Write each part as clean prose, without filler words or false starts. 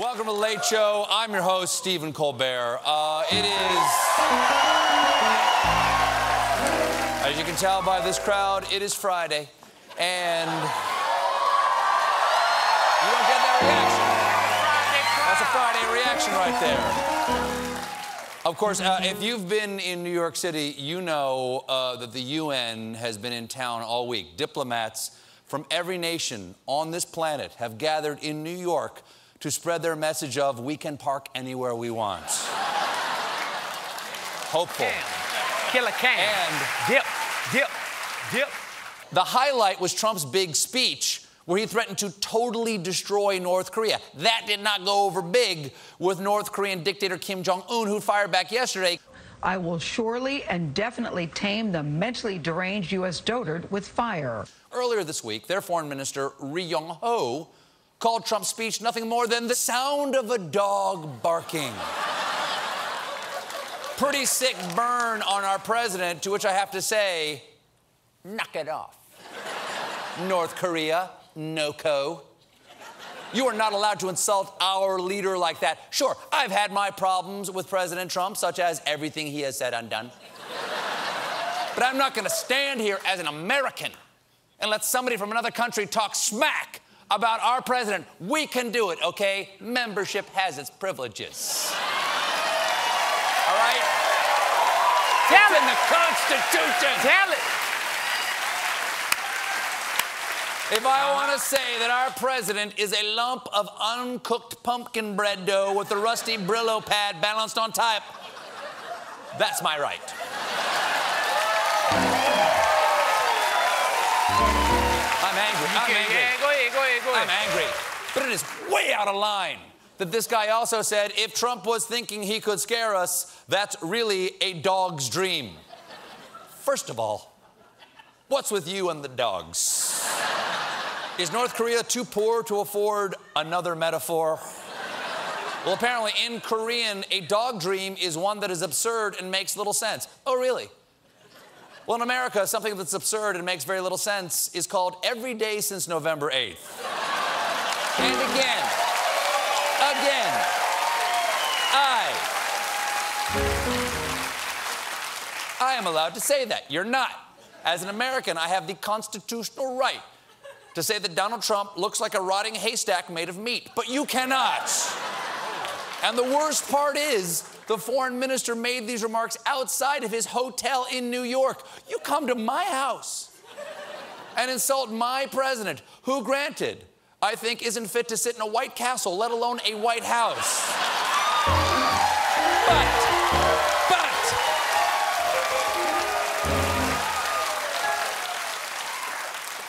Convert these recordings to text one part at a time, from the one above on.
Welcome to The Late Show. I'm your host, Stephen Colbert. It is... as you can tell by this crowd, it is Friday. And... you don't get that reaction. That's a Friday reaction right there. Of course, if you've been in New York City, you know that the UN has been in town all week. Diplomats from every nation on this planet have gathered in New York to spread their message of, we can park anywhere we want. Hopeful. Killer can. And dip. The highlight was Trump's big speech, where he threatened to totally destroy North Korea. That did not go over big with North Korean dictator Kim Jong-un, who fired back yesterday. I will surely and definitely tame the mentally deranged U.S. dotard with fire. Earlier this week, their foreign minister, Ri Yong-ho, called Trump's speech nothing more than the sound of a dog barking. Pretty sick burn on our president, to which I have to say, knock it off. North Korea, no-co. You are not allowed to insult our leader like that. Sure, I've had my problems with President Trump, such as everything he has said undone. But I'm not going to stand here as an American and let somebody from another country talk smack about our president. We can do it, okay? Membership has its privileges. All right? Tell it. In the Constitution. Tell it. If I want to say that our president is a lump of uncooked pumpkin bread dough with a rusty Brillo pad balanced on top, that's my right. I'm angry. But it is way out of line that this guy also said, if Trump was thinking he could scare us, that's really a dog's dream. First of all, what's with you and the dogs? Is North Korea too poor to afford another metaphor? Well, apparently, in Korean, a dog dream is one that is absurd and makes little sense. Oh, really? Well, in America, something that's absurd and makes very little sense is called Every Day Since November 8th. And again, I am allowed to say that. You're not. As an American, I have the constitutional right to say that Donald Trump looks like a rotting haystack made of meat, but you cannot. And the worst part is, the foreign minister made these remarks outside of his hotel in New York. You come to my house and insult my president, who, granted, I think isn't fit to sit in a White Castle, let alone a White House. But,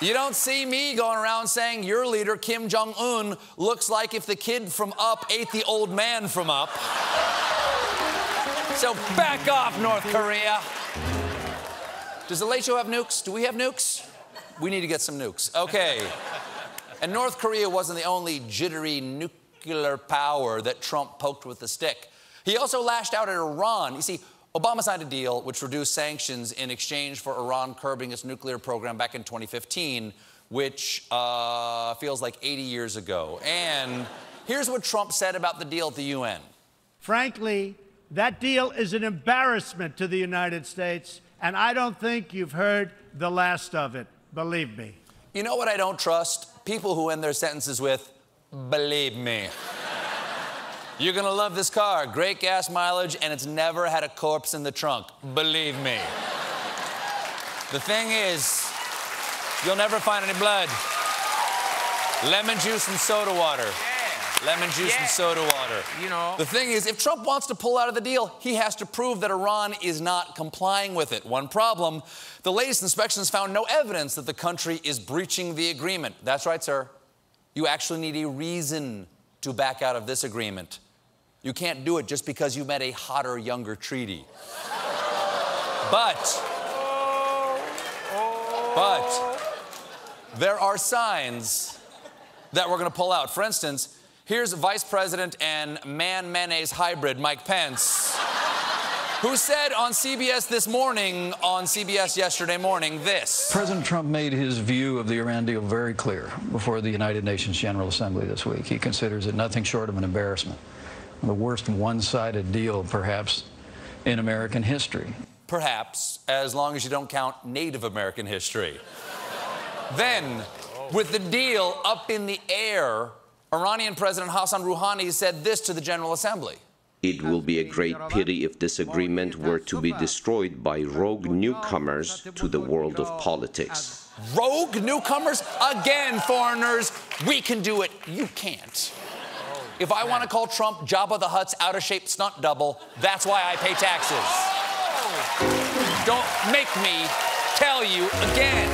you don't see me going around saying your leader, Kim Jong-un, looks like if the kid from Up ate the old man from Up. So back off, North Korea. Does The Late Show have nukes? Do we have nukes? We need to get some nukes. Okay. And North Korea wasn't the only jittery nuclear power that Trump poked with the stick. He also lashed out at Iran. You see, Obama signed a deal which reduced sanctions in exchange for Iran curbing its nuclear program back in 2015, which feels like 80 years ago. And here's what Trump said about the deal at the UN. Frankly, that deal is an embarrassment to the United States, and I don't think you've heard the last of it, believe me. You know what I don't trust? People who end their sentences with, believe me. You're gonna love this car, great gas mileage, and it's never had a corpse in the trunk, believe me. The thing is, you'll never find any blood. Lemon juice and soda water. Lemon juice and soda water. You know. The thing is, if Trump wants to pull out of the deal, he has to prove that Iran is not complying with it. One problem, the latest inspections found no evidence that the country is breaching the agreement. That's right, sir. You actually need a reason to back out of this agreement. You can't do it just because you met a hotter, younger treaty. But there are signs that we're gonna pull out. For instance, here's Vice President and Man Mayonnaise hybrid Mike Pence who said on CBS this morning, on CBS yesterday morning, this. President Trump made his view of the Iran deal very clear before the United Nations General Assembly this week. He considers it nothing short of an embarrassment, the worst one-sided deal, perhaps, in American history. Perhaps, as long as you don't count Native American history. Then, with the deal up in the air, Iranian President Hassan Rouhani said this to the General Assembly. It will be a great pity if this agreement were to be destroyed by rogue newcomers to the world of politics. Rogue newcomers? Again, foreigners, we can do it, you can't. If I want to call Trump Jabba the Hutt's out-of-shape stunt double, that's why I pay taxes. Don't make me tell you again.